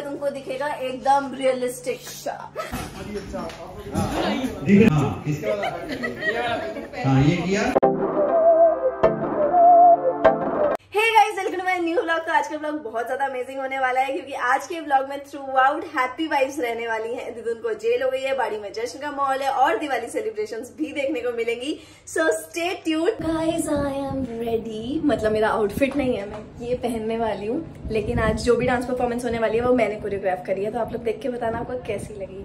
पे तुमको दिखेगा एकदम रियलिस्टिक। ये किया न्यू व्लॉग। तो आज का व्लॉग बहुत ज्यादा अमेजिंग होने वाला है क्योंकि आज के व्लॉग में थ्रू आउट हैप्पी वाइब्स रहने वाली हैं। दिदुन को जेल हो गई है, बाड़ी में जश्न का माहौल है और दिवाली सेलिब्रेशंस भी देखने को मिलेंगी। So stay tuned guys, I am ready. मतलब मेरा आउटफिट नहीं है, मैं ये पहनने वाली हूँ, लेकिन आज जो भी डांस परफॉर्मेंस होने वाली है वो मैंने कोरियोग्राफ करी है। तो आप लोग देख के बताना आपको कैसी लगी।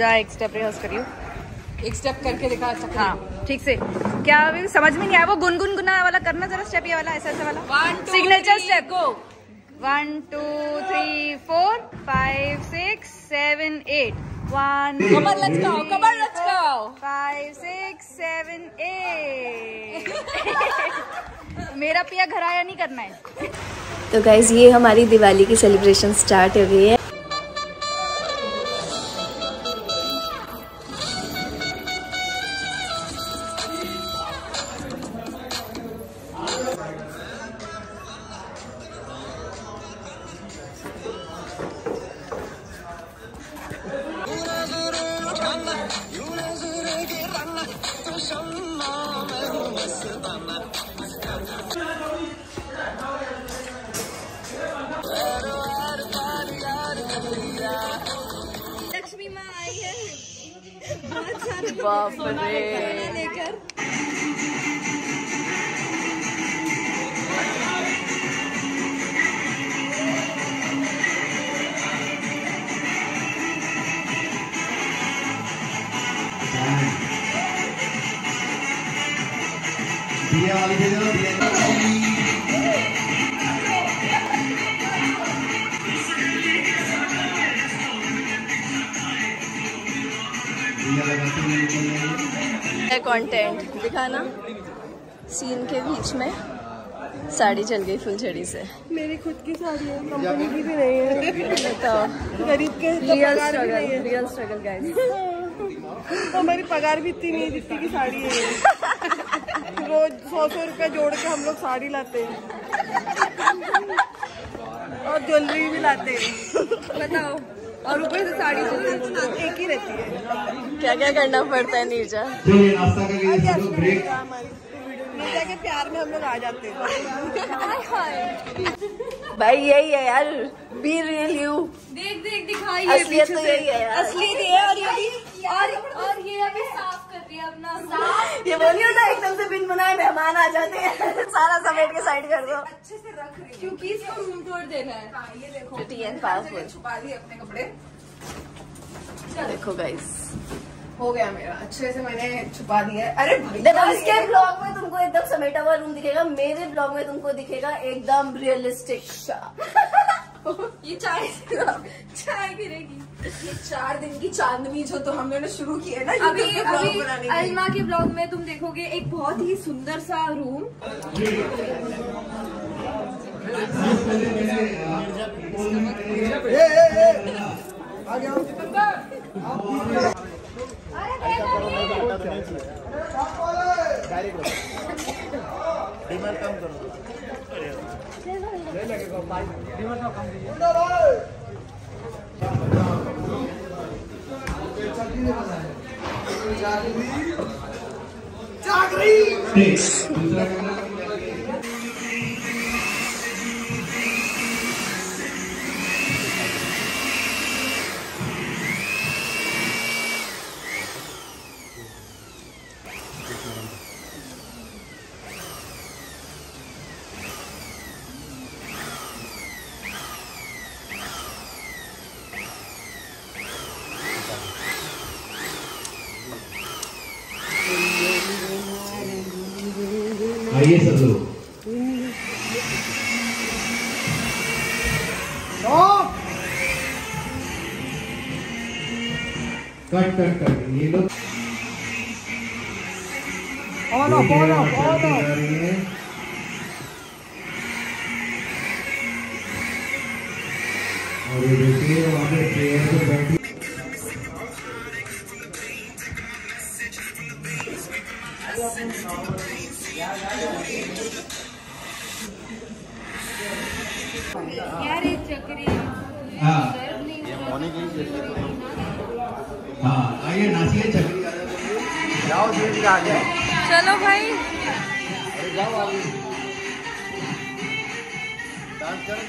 जा एक स्टेप रिहर्स करियो, एक स्टेप करके दिखा। हाँ ठीक से, क्या अभी समझ में नहीं आया? वो गुनगुन गुना वाला करना जरा स्टेप, ये वाला ऐसा ऐसा वाला सिग्नेचर स्टेप। गो 1 2 3 4 5 6 7 8 1 कमर लचकाओ 5 6 7 8 मेरा पिया घर आया नहीं करना है। तो गाइज ये हमारी दिवाली की सेलिब्रेशन स्टार्ट हो गई है। लक्ष्मी माँ आई है बहुत सारे लेकर। दिया वाली दे दो, दिया कंटेंट दिखाना। सीन के बीच में साड़ी चल गई फुल झड़ी से। मेरी खुद की साड़ी है, कंपनी की भी नहीं है। बताओ गरीब के रियल स्ट्रगल गाइस। हमारी पगार भी इतनी नहीं है जितनी की साड़ी है। रोज 100 रुपया जोड़ के हम लोग साड़ी लाते हैं और ज्वेलरी भी लाते हैं। बताओ, और ऊपर से साड़ी एक ही रहती है। क्या क्या करना पड़ता है नीरजा। के प्यार में हम लोग आ जाते हैं। भाई यही है यार, बी रियल यू। देख देख दिखाई असली तो यही है यार, असली दे। और ये अभी साफ कर रही है अपना साफ। ये बोलिए ना, एकदम से बिन बनाए मेहमान आ जाते हैं। सारा समेट के साइड कर दो, अच्छे से रख रही है क्योंकि इसको निचोड़ देना है। ये देखो ब्यूटी एंड पावरफुल। छुपा लिए अपने कपड़े। देखो गाइस, हो गया मेरा, अच्छे से मैंने छुपा दिया। अरे देखो, इसके ब्लॉग में तुमको एकदम समेटा हुआ रूम दिखेगा, मेरे ब्लॉग में तुमको दिखेगा एकदम रियलिस्टिक। ये चाय गिरेगी। ये 4 दिन की चांदनी जो तो हमने शुरू की है ना, अभी अलिमा के ब्लॉग में तुम देखोगे एक बहुत ही सुंदर सा रूम। जागरी आइए सब लोग। कट कट कट ये लोग और ये देखिए वहाँ पे प्लेयर पे बैठी। यार ये चक्री आइए नाचिए चक्री जाओ आ जाए। चलो भाई जाओ डांस करो।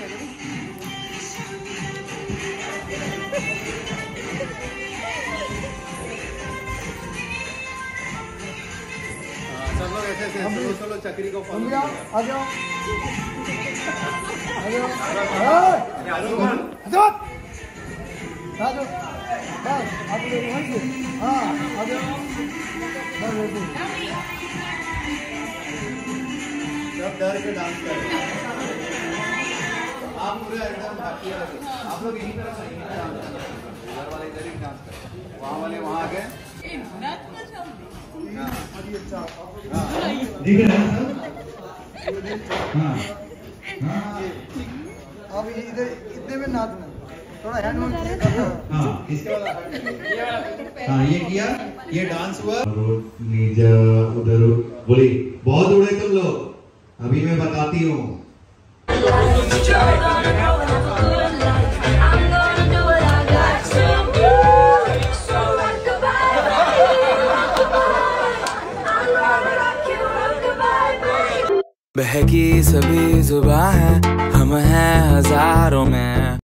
चलो चक्री को आ जाओ डर के डांस करें। आप पूरे एकदम भारतीय लगे। आप लोग यही तरह इधर वाले इधर ही डांस करें, वहाँ वाले वहाँ आ गए। अब इधर इतने में नाच में थोड़ा हैंड ये किया, ये डांस हुआ। उधर बोली बहुत उड़े तुम लोग, अभी मैं बताती हूँ। बहकी सभी जुबां है, हम हैं हजारों में।